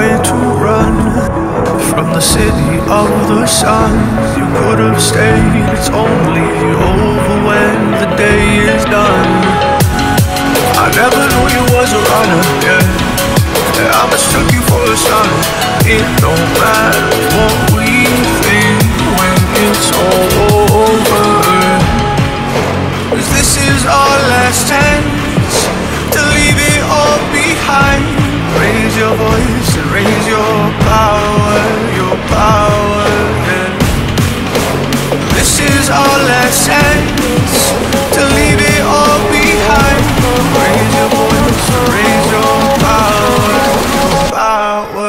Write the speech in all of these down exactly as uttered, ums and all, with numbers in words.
way to run from the city of the sun. You could have stayed, it's only over when the day is done. I never knew you was a runner, yeah. I mistook you for a son. It don't matter what we think when it's all over, 'cause this is our last chance to leave it all behind. Raise your voice and raise your power, your power, yeah. This is our last chance to leave it all behind. Raise your voice and raise your power, your power, yeah.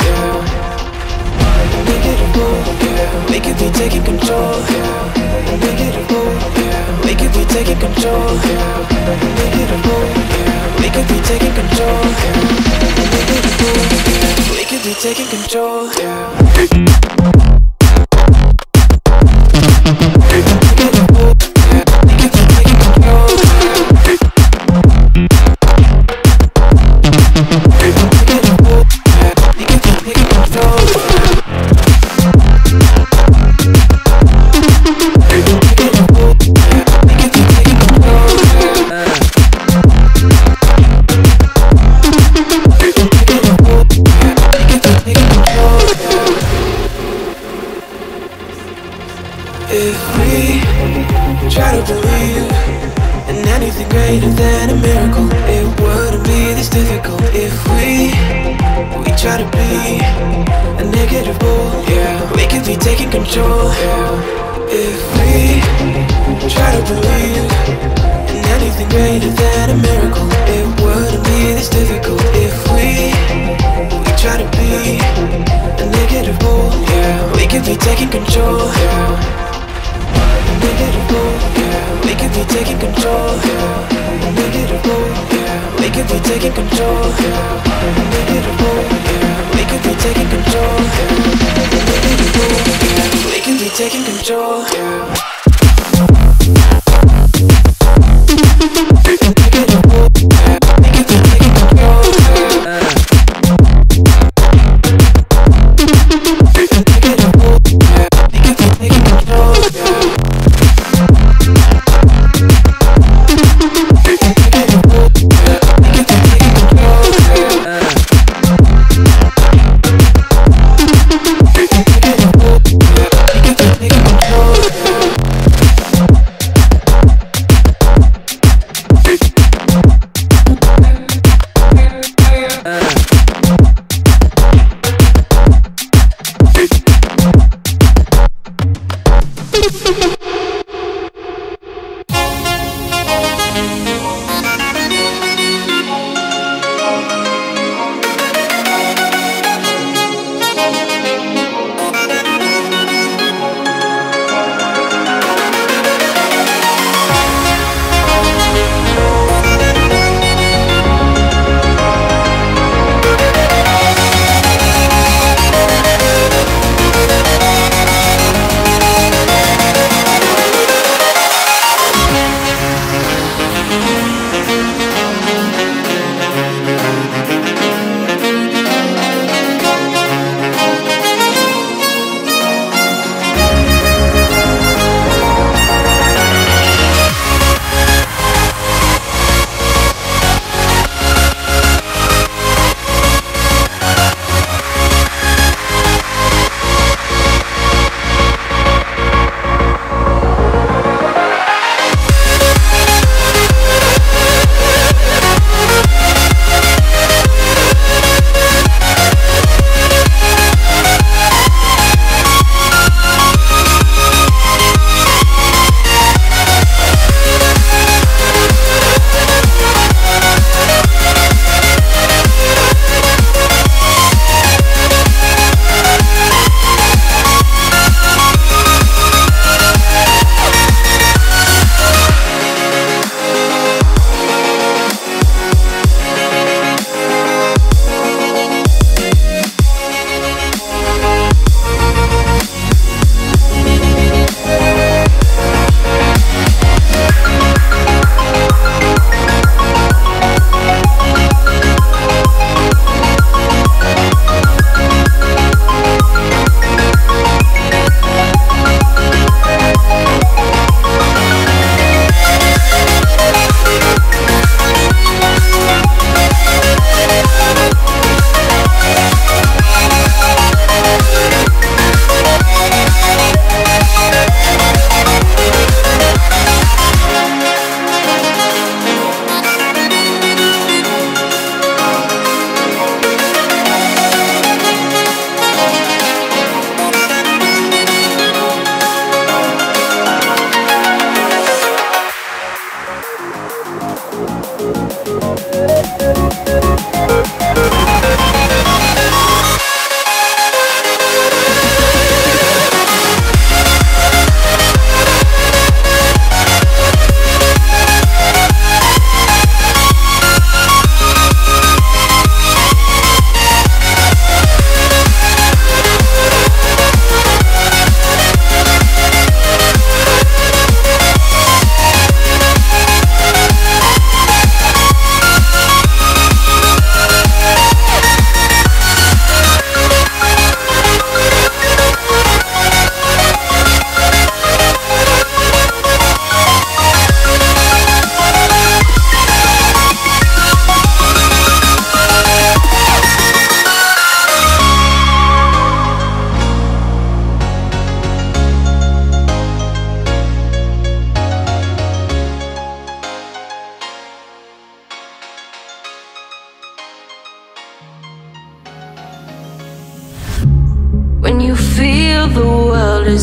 yeah. Make it a move, yeah. We could be taking control, yeah. Make it a move, yeah. We could be taking control, yeah. Make it a move, yeah. We could be taking control, yeah. Make it a move, yeah. We could be taking control, yeah. Taking control, yeah. Make it a move, yeah. we could be taking control. We could be we could be taking control. We could be taking control.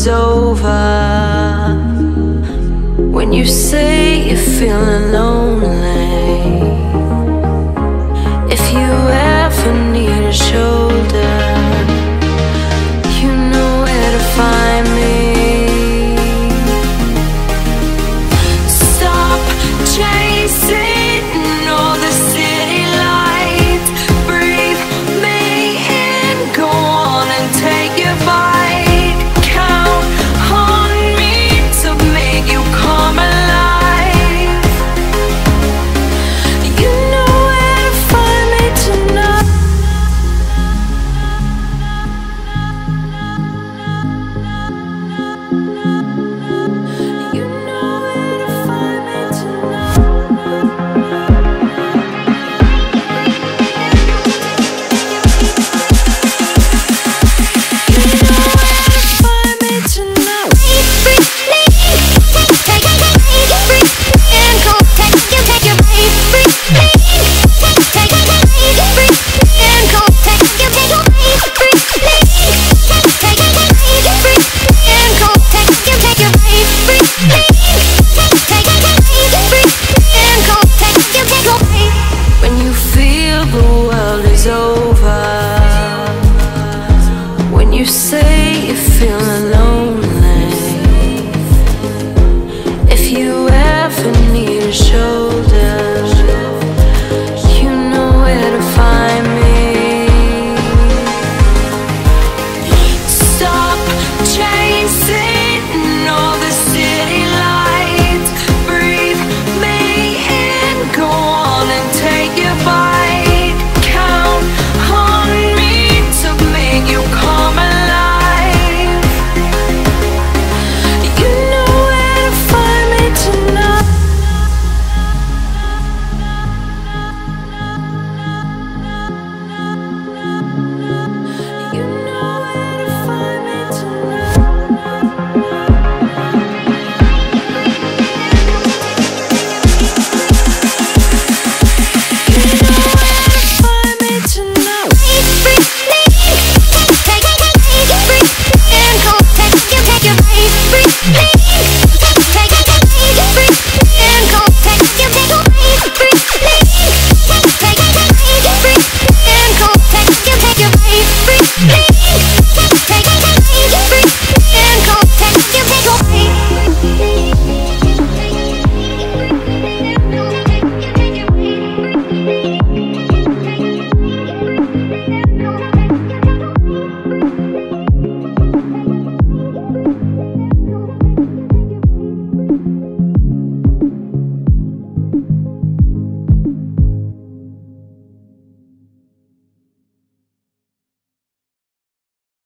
Over when you say you're feeling lonely.